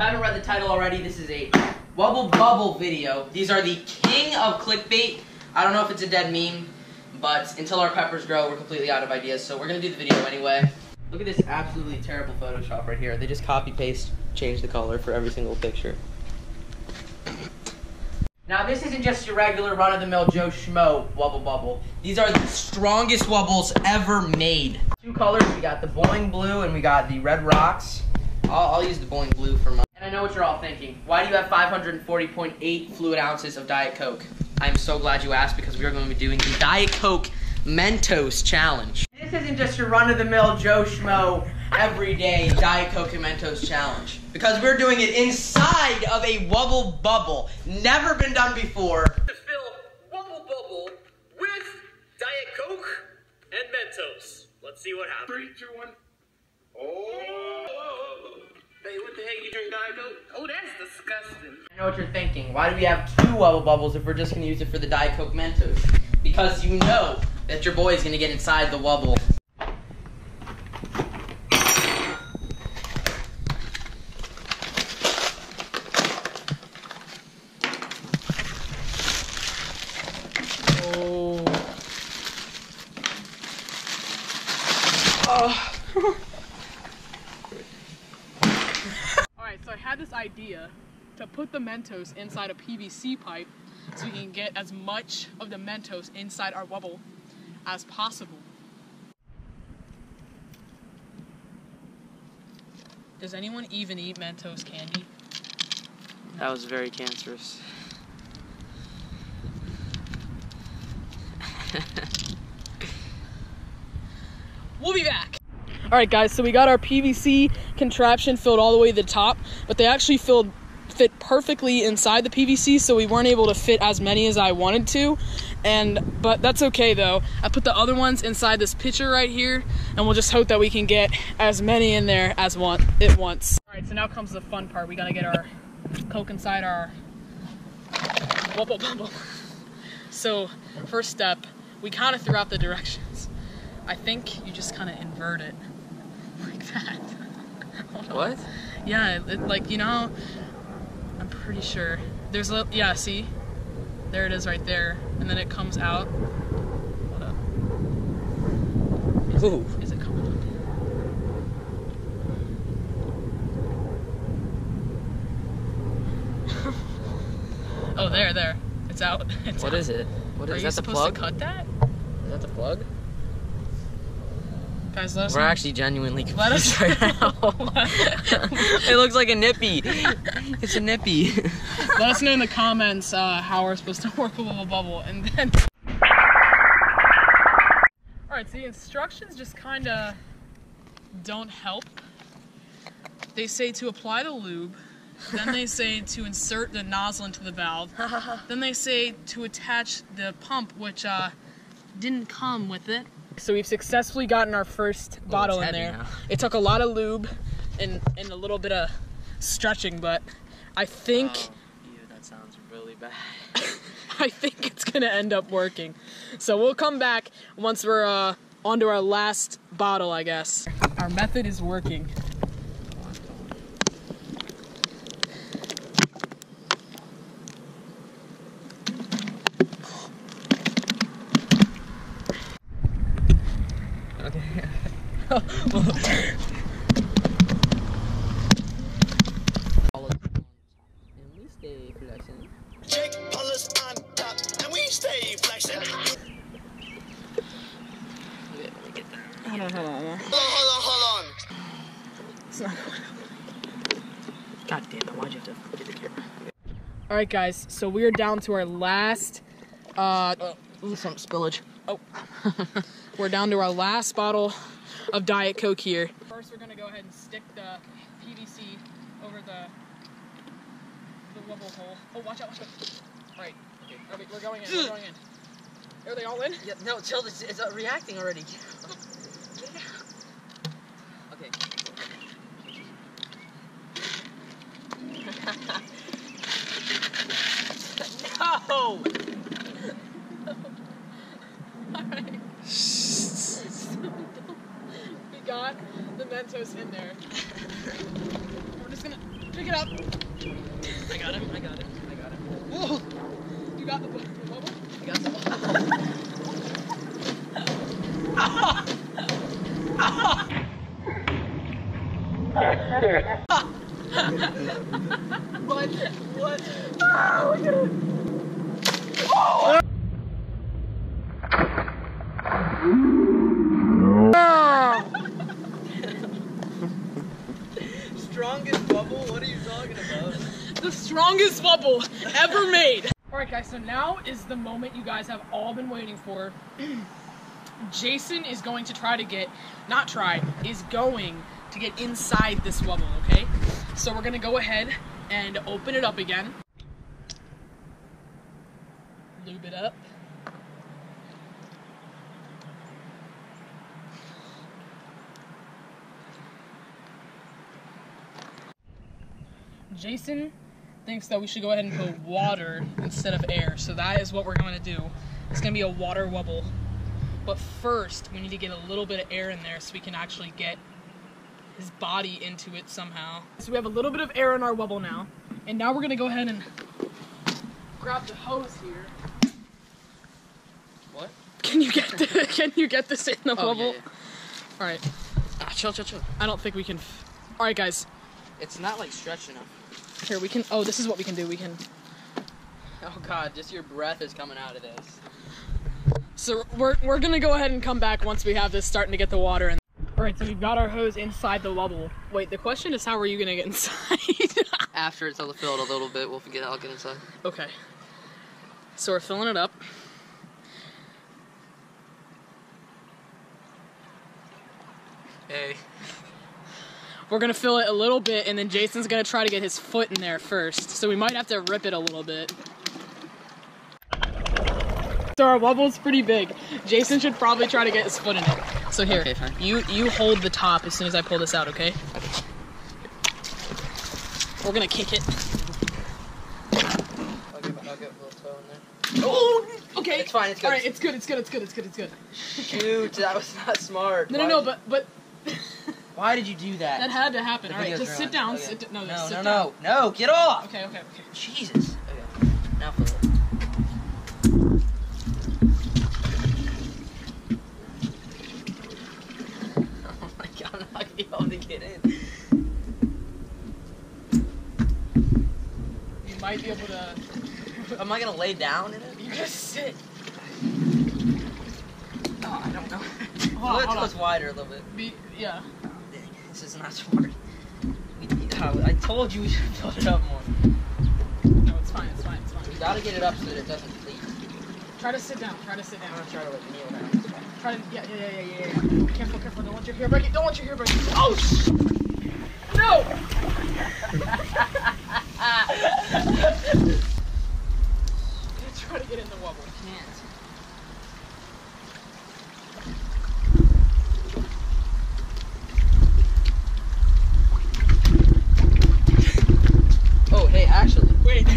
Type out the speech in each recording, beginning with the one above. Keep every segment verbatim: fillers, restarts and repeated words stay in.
kind of read the title already. This is a Wubble Bubble video. These are the king of clickbait. I don't know if it's a dead meme, but until our peppers grow, we're completely out of ideas, so we're going to do the video anyway. Look at this absolutely terrible Photoshop right here. They just copy-paste, change the color for every single picture. Now, this isn't just your regular run-of-the-mill Joe Schmo Wubble Bubble. These are the strongest Wubbles ever made. Two colors, we got the Bowling Blue and we got the Red Rocks. I'll, I'll use the Bowling Blue for mine. And I know what you're all thinking. Why do you have five hundred forty point eight fluid ounces of Diet Coke? I'm so glad you asked, because we are going to be doing the Diet Coke Mentos Challenge. This isn't just your run-of-the-mill Joe Schmo everyday Diet Coke and Mentos Challenge, because we're doing it inside of a Wubble Bubble. Never been done before. To fill Wubble Bubble with Diet Coke and Mentos. Let's see what happens. Three, two, one. Oh! Hey, what the heck, you drink Diet Coke? Oh, that's disgusting. I know what you're thinking. Why do we have two Wubble Bubbles if we're just going to use it for the Diet Coke Mentos? Because you know that your boy is going to get inside the Wubble. Oh. Oh. Alright, so I had this idea to put the Mentos inside a P V C pipe so we can get as much of the Mentos inside our Wubble as possible. Does anyone even eat Mentos candy? That was very cancerous. We'll be back. Alright guys, so we got our P V C contraption filled all the way to the top, but they actually filled fit perfectly inside the P V C, so we weren't able to fit as many as I wanted to, and but that's okay though. I put the other ones inside this pitcher right here, and we'll just hope that we can get as many in there as want it once. Alright, so now comes the fun part. We gotta get our Coke inside our Wubble Bubble. So first step, we kind of threw out the directions. I think you just kind of invert it like that. What? Yeah, it, it, like, you know, I'm pretty sure there's a little, yeah, see? There it is right there. And then it comes out. Hold up. Is, ooh. It, is it coming up? Oh, there, there. It's out. It's what out. Is it? What is, is that the plug? Are you supposed to cut that? Is that the plug? Guys, let us We're know. actually genuinely confused let us right now. It looks like a nippy. It's a nippy. Let us know in the comments uh, how we're supposed to work a Wubble Bubble, and then. All right, so the instructions just kind of don't help. They say to apply the lube. Then they say to insert the nozzle into the valve. Then they say to attach the pump, which uh, didn't come with it. So we've successfully gotten our first well, bottle in there. Now. It took a lot of lube and, and a little bit of stretching, but I think... Oh, ew, that sounds really bad. I think it's going to end up working. So we'll come back once we're uh, onto our last bottle, I guess. Our method is working. Hold on, hold on, hold on. Hold on, hold on. It's not going up. God damn it, why'd you have to get the camera? Alright guys, so we are down to our last uh oh, some spillage. Oh. We're down to our last bottle of Diet Coke here. First we're gonna go ahead and stick the P V C over the the Wubble hole. Oh, watch out, watch out. Alright, okay, okay, we're going in, we're going in. Are they all in? Yeah, no, chill, it's, it's uh, reacting already. No! Alright. So we got the Mentos in there. We're just gonna... Pick it up. I got him, I got him, I got him. Oh, you got the bubble? I got the bubble. What? What? Oh, look at it. Oh! Strongest bubble? What are you talking about? The strongest bubble ever made. All right, guys. So now is the moment you guys have all been waiting for. Jason is going to try to get, not try, is going to get inside this wubble. Okay. So we're gonna go ahead and open it up again. Lube it up. Jason thinks that we should go ahead and put water instead of air, so that is what we're going to do. It's going to be a water wubble, but first we need to get a little bit of air in there so we can actually get his body into it somehow. So we have a little bit of air in our wubble now, and now we're going to go ahead and grab the hose here. What? Can you get the, can you get this in the oh, wubble? Yeah, yeah. All right. Ah, chill, chill, chill. I don't think we can. All right, guys. It's not like stretching up. Here, we can, oh, this is what we can do, we can. Oh God, just your breath is coming out of this. So we're, we're gonna go ahead and come back once we have this starting to get the water in. All right, so we've got our hose inside the wubble. Wait, the question is how are you gonna get inside? After it's filled a little bit, we'll forget how to get inside. Okay. So we're filling it up. Hey. We're gonna fill it a little bit, and then Jason's gonna try to get his foot in there first. So we might have to rip it a little bit. So our wubble's pretty big. Jason should probably try to get his foot in it. So here, okay, fine. you you hold the top as soon as I pull this out, okay? We're gonna kick it. I'll get, I'll get a little toe in there. Oh, okay. It's fine. It's good. All right, it's good. It's good. It's good. It's good. It's good. Shoot, that was not smart. No, Why? no, no, but but. Why did you do that? That had to happen. All right, just sit down. Okay. Sit no, no, no, sit no, down. no, no, get off. Okay, okay, okay. Jesus. Okay, now for it. Oh my God, I'm not gonna be able to get in. You might be able to. Am I gonna lay down in it? You just sit. Oh, I don't know. Hold Let's go wider a little bit. Be, yeah. This is not smart. I told you we should build it up more. No, it's fine, it's fine, it's fine. You gotta get it up so that it doesn't leak. Try to sit down, try to sit down. I'm gonna try to like kneel down. Try to, yeah, yeah, yeah, yeah, yeah. Careful, careful, don't want your hair breaking, don't want your hair breaking. Oh, sh! No! Try to get in the wubble. I can't.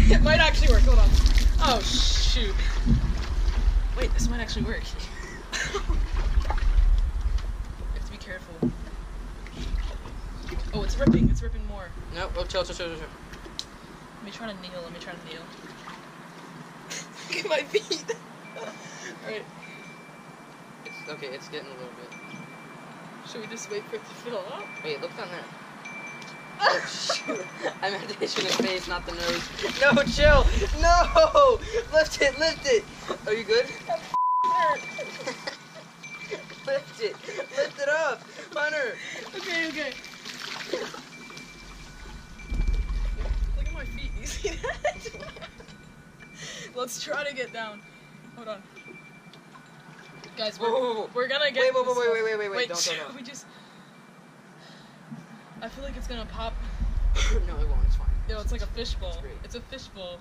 It might actually work, hold on. Oh, shoot. Wait, this might actually work. You have to be careful. Oh, it's ripping, it's ripping more. No, oh, chill, chill, chill, chill. Let me try to kneel, let me try to kneel. Look at my feet. Alright. It's, okay, it's getting a little bit. Should we just wait for it to fill up? Wait, look down there. Oh, shoot. I meant to hit you in the face, not the nose. No, chill. No. Lift it, lift it. Are you good? That hurt. Lift it. Lift it up. Hunter. Okay, okay. Look at my feet. You see that? Let's try to get down. Hold on. Guys, we're, whoa, whoa, whoa. we're gonna get Wait, whoa, whoa, wait, wait, wait, wait, wait. Don't go down. We just... I feel like it's gonna pop. No, it won't. It's fine. No, it's like a fishbowl. It's, it's a fishbowl.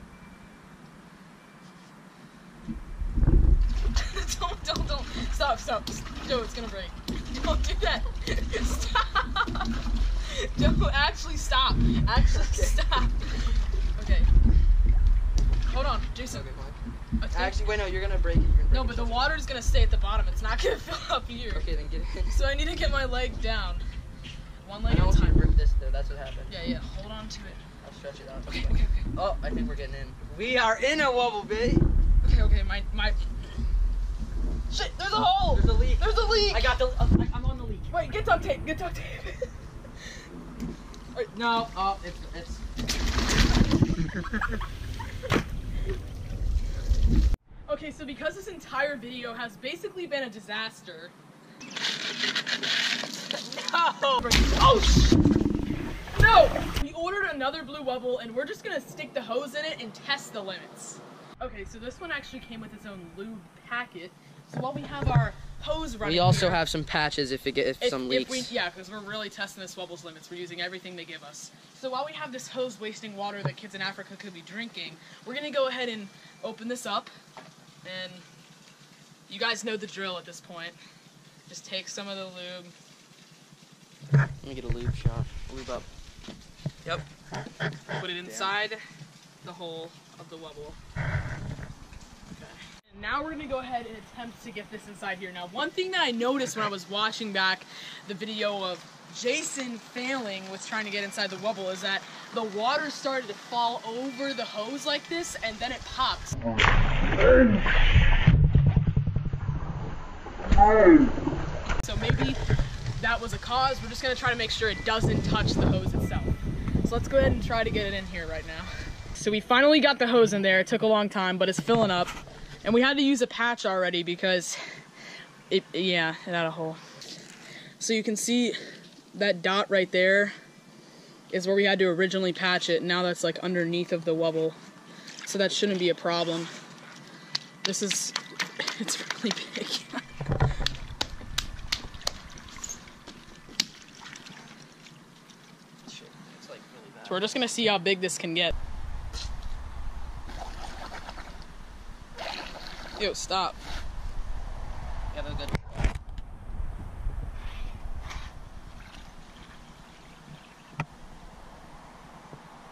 don't, don't, don't. Stop, stop. No, it's gonna break. Don't do that. Stop. No, actually stop. Actually okay. stop. Okay. Hold on, Jason. Okay, hold on. Actually, wait, no, you're gonna break it. Gonna break no, but it. the water's gonna stay at the bottom. It's not gonna fill up here. Okay, then get it. So I need to get my leg down. One leg at a time. I almost ripped this though, that's what happened. Yeah, yeah, hold on to it. Stretch it out. Okay, okay, okay. Oh, I think we're getting in. We are in a wobble bit. Okay, okay, my, my. Shit, there's a hole! There's a leak. There's a leak! I got the, uh, I'm on the leak. Wait, get duct tape, get duct tape. Right, no, oh, it's, it's. Okay, so because this entire video has basically been a disaster. No! Oh, sh No! We ordered another blue wubble and we're just gonna stick the hose in it and test the limits. Okay, so this one actually came with its own lube packet. So while we have our hose running, we also here, have some patches if it gets if, some leaks. If we, yeah, because we're really testing this Wubble's limits. We're using everything they give us. So while we have this hose wasting water that kids in Africa could be drinking, we're gonna go ahead and open this up. And you guys know the drill at this point. Just take some of the lube. Let me get a lube shot. Lube up. Yep. Put it inside Damn. the hole of the wubble. Okay. And now we're gonna go ahead and attempt to get this inside here. Now, one thing that I noticed when I was watching back the video of Jason failing with trying to get inside the wubble is that the water started to fall over the hose like this, and then it popped. So maybe that was a cause. We're just gonna try to make sure it doesn't touch the hose itself. So let's go ahead and try to get it in here right now. So we finally got the hose in there. It took a long time, but it's filling up. And we had to use a patch already because it, yeah, it had a hole. So you can see that dot right there is where we had to originally patch it. Now that's like underneath of the wubble. So that shouldn't be a problem. This is, it's really big. So we're just gonna see how big this can get. Yo, stop. Yeah, they're good.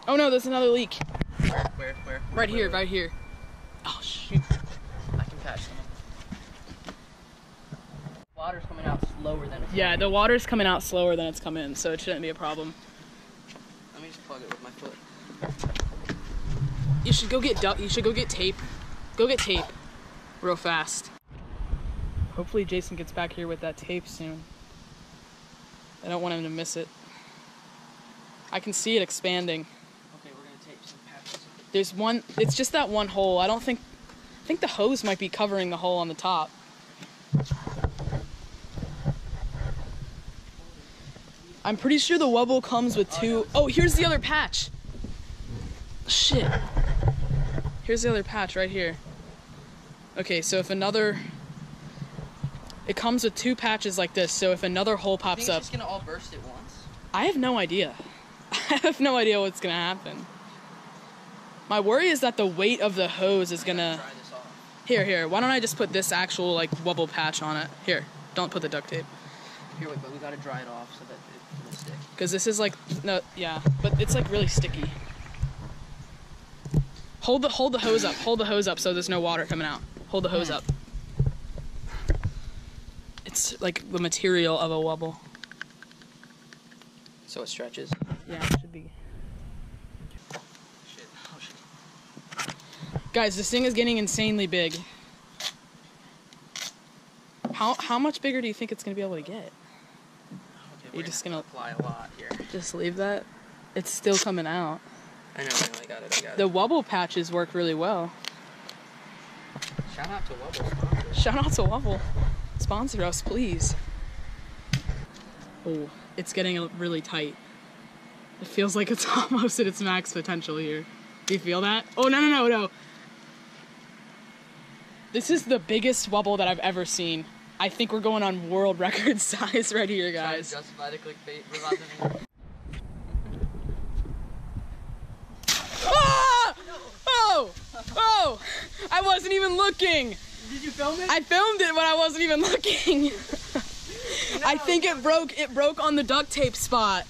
Oh no, there's another leak. Where, where? where right where, here, where? right here. Oh shoot. I can patch some of them. Water's coming out slower than it's Yeah, the in. water's coming out slower than it's come in, so it shouldn't be a problem. Let me just plug it with my foot. You should go get duck you should go get tape. Go get tape. Real fast. Hopefully Jason gets back here with that tape soon. I don't want him to miss it. I can see it expanding. Okay, we're gonna tape some patches. There's one, it's just that one hole. I don't think, I think the hose might be covering the hole on the top. I'm pretty sure the wubble comes with two, oh, here's the other patch. Shit. Here's the other patch right here. Okay, so if another, it comes with two patches like this, so if another hole pops up. I think it's just gonna all burst at once. I have no idea. I have no idea what's gonna happen. My worry is that the weight of the hose is gonna. Try this off. Here, here, why don't I just put this actual, like, wubble patch on it? Here, don't put the duct tape. Here, wait, but we gotta dry it off so that it will stick. Because this is like, no, yeah, but it's like really sticky. Hold the, hold the hose up, hold the hose up so there's no water coming out. Hold the hose up. It's like the material of a wubble. So it stretches? Yeah, it should be. Shit. Oh, shit. Guys, this thing is getting insanely big. How how much bigger do you think it's going to be able to get? Okay, You're just going to apply a lot here. Just leave that? It's still coming out. I know, I know, I got it, I got it. The wubble patches work really well. Shout out to Wubble. Shout out to Wubble. Sponsor us, please. Oh, it's getting really tight. It feels like it's almost at its max potential here. Do you feel that? Oh, no, no, no, no. This is the biggest wubble that I've ever seen. I think we're going on world record size right here, guys. Trying to justify the clickbait. We're about to be Oh! I wasn't even looking! Did you film it? I filmed it when I wasn't even looking! No, I think it broke it broke on the duct tape spot.